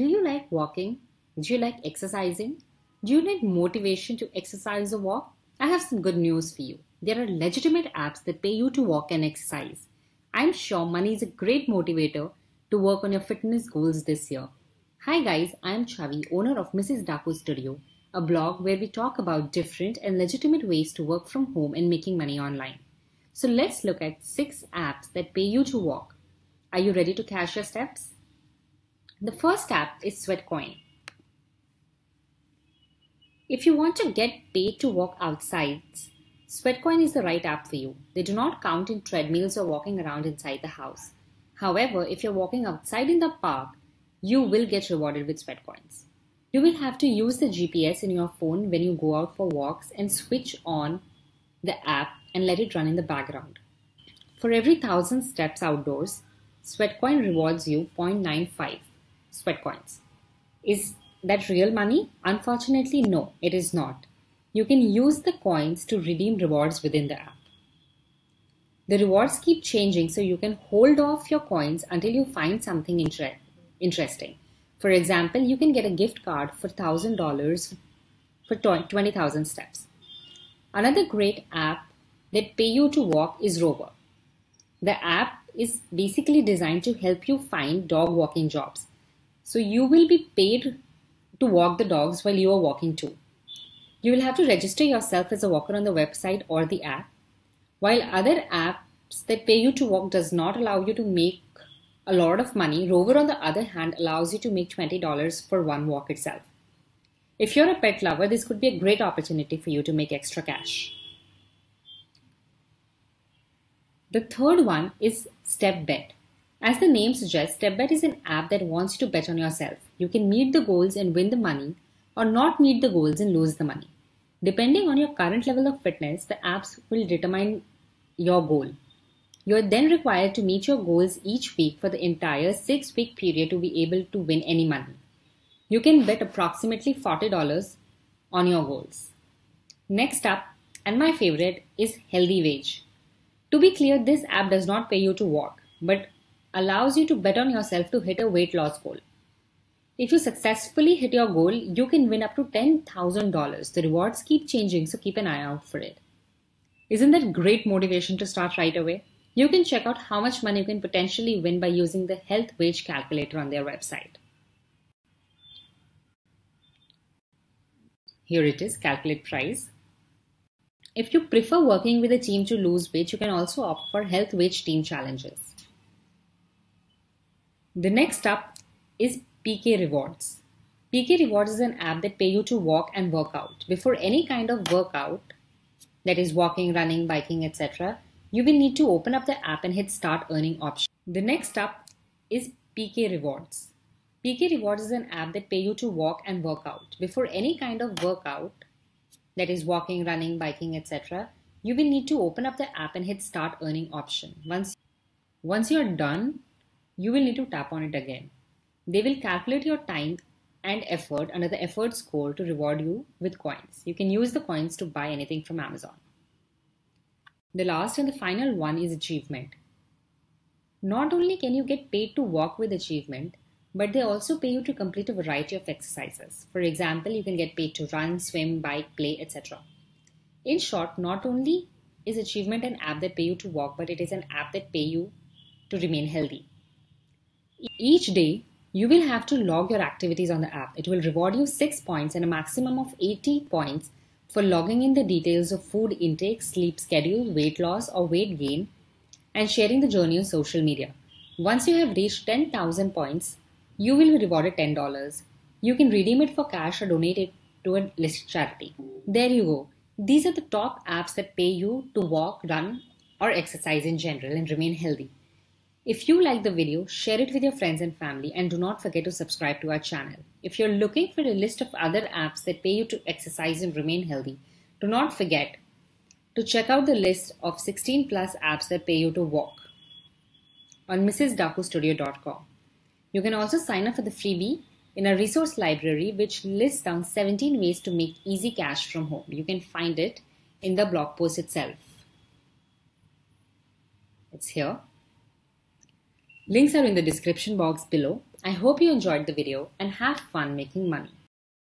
Do you like walking? Do you like exercising? Do you need motivation to exercise or walk? I have some good news for you. There are legitimate apps that pay you to walk and exercise. I'm sure money is a great motivator to work on your fitness goals this year. Hi guys, I'm Chavi, owner of Mrs. Daku Studio, a blog where we talk about different and legitimate ways to work from home and making money online. So let's look at 6 apps that pay you to walk. Are you ready to cash your steps? The first app is Sweatcoin. If you want to get paid to walk outside, Sweatcoin is the right app for you. They do not count in treadmills or walking around inside the house. However, if you're walking outside in the park, you will get rewarded with Sweatcoins. You will have to use the GPS in your phone when you go out for walks and switch on the app and let it run in the background. For every 1,000 steps outdoors, Sweatcoin rewards you 0.95 Sweatcoins. Is that real money? Unfortunately, no, it is not. You can use the coins to redeem rewards within the app. The rewards keep changing, so you can hold off your coins until you find something interesting. For example, you can get a gift card for $1,000 for 20,000 steps. Another great app that pay you to walk is Rover. The app is basically designed to help you find dog walking jobs. So you will be paid to walk the dogs while you are walking too. You will have to register yourself as a walker on the website or the app. While other apps that pay you to walk does not allow you to make a lot of money, Rover on the other hand allows you to make $20 for one walk itself. If you're a pet lover, this could be a great opportunity for you to make extra cash. The third one is StepBet. As the name suggests, StepBet is an app that wants you to bet on yourself. You can meet the goals and win the money, or not meet the goals and lose the money. Depending on your current level of fitness, the apps will determine your goal. You are then required to meet your goals each week for the entire 6-week period to be able to win any money. You can bet approximately $40 on your goals. Next up, and my favorite, is Healthy Wage. To be clear, this app does not pay you to walk, but allows you to bet on yourself to hit a weight loss goal. If you successfully hit your goal, you can win up to $10,000. The rewards keep changing, so keep an eye out for it. Isn't that great motivation to start right away? You can check out how much money you can potentially win by using the Health Wage calculator on their website. Here it is, calculate price. If you prefer working with a team to lose weight, you can also opt for Health Wage team challenges. The next up is PK Rewards. PK Rewards is an app that pay you to walk and work out. Before any kind of workout, that is walking, running, biking, etc., you will need to open up the app and hit start earning option. The next up is PK Rewards. PK Rewards is an app that pay you to walk and work out. Before any kind of workout, that is walking, running, biking, etc., you will need to open up the app and hit start earning option. Once you're done, you will need to tap on it again. They will calculate your time and effort under the effort score to reward you with coins. You can use the coins to buy anything from Amazon. The last and the final one is Achievement. Not only can you get paid to walk with Achievement, but they also pay you to complete a variety of exercises. For example, you can get paid to run, swim, bike, play, etc. In short, not only is Achievement an app that pay you to walk, but it is an app that pay you to remain healthy. Each day, you will have to log your activities on the app. It will reward you 6 points and a maximum of 80 points for logging in the details of food intake, sleep schedule, weight loss or weight gain, and sharing the journey on social media. Once you have reached 10,000 points, you will be rewarded $10. You can redeem it for cash or donate it to a listed charity. There you go. These are the top apps that pay you to walk, run, or exercise in general and remain healthy. If you like the video, share it with your friends and family, and do not forget to subscribe to our channel. If you're looking for a list of other apps that pay you to exercise and remain healthy, do not forget to check out the list of 16+ apps that pay you to walk on mrsdakustudio.com. You can also sign up for the freebie in our resource library, which lists down 17 ways to make easy cash from home. You can find it in the blog post itself. It's here. Links are in the description box below. I hope you enjoyed the video and have fun making money.